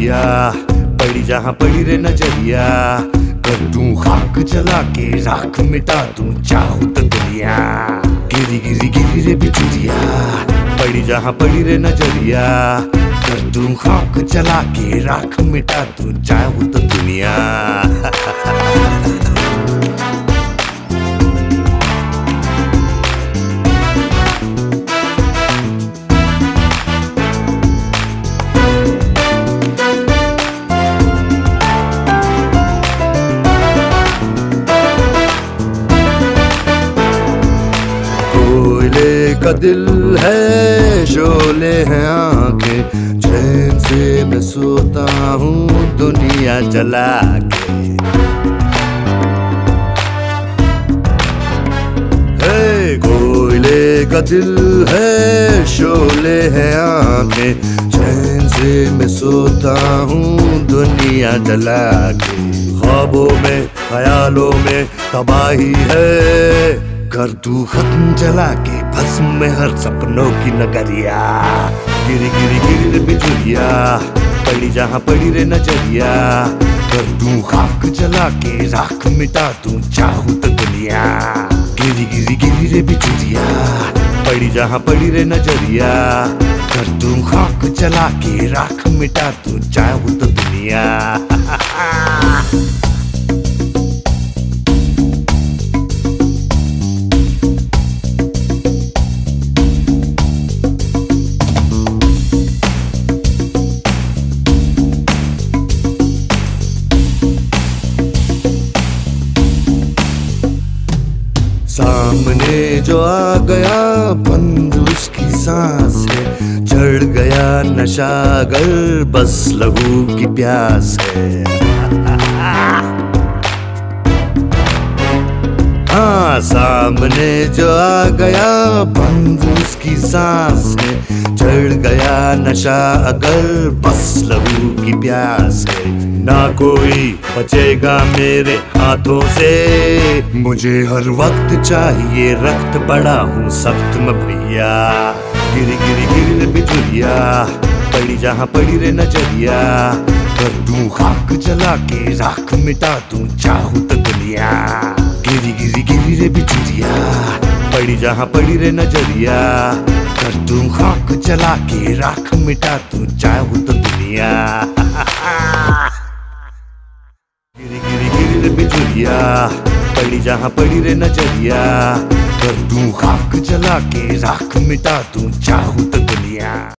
नजरिया पड़ी जहाँ पड़ी रे नजरिया कर दूं खाक जला के राख मिटा दूं चाहू तंदरिया गिरी गिरी गिरी रे बिचुरिया पड़ी जहाँ पड़ी रे नजरिया कर दूं खाक जला के राख मिटा दूं चाहू तंदुनिया का दिल है शोले हैं आंखें चैन से मैं सोता हूँ दुनिया जला के हे कोयले का दिल है शोले हैं आंखें चैन से मैं सोता हूँ दुनिया जला के ख्वाबों में ख्यालों में तबाही है कर दूं खत्म जला के भस्म में हर सपनों की नगरिया गिरी गिरी गिरी रे बिजुरिया पड़ी जहाँ पड़ी रे नजरिया कर दूं खाक जला के राख मिटा दूं चाहूं तो दुनिया गिरी गिरी गिरी रे बिजुरिया पड़ी जहाँ पड़ी रे नजरिया कर दूं खाक जला के राख मिटा दूं चाहूं तो दुनिया सामने जो आ गया बंद उसकी सांस है चढ़ गया नशा अगर बस लहू की प्यास है हाँ सामने जो आ गया बंद उसकी सांस है चढ़ गया नशा अगर बस लहू की प्यास है ना कोई बचेगा मेरे हाथों से मुझे हर वक्त चाहिए रक्त बड़ा हूँ सख्त मैं भैया गिरी गिरी गिरी रे बिजुरिया पड़ी जहाँ पड़ी रे नजरिया कर दूं खाक जला के राख मिटा दूं चाहूं तो दुनिया गिरी गिरी गिरी रे बिजुरिया पड़ी जहाँ पड़ी रे नजरिया कर दूं खाक जला के राख मिटा दूं चाहूं तो दुनिया पड़ी जहाँ पड़ी रे नजरिया कर दूं खाक जला के राख मिटा दूं चाहूं तो दुनिया।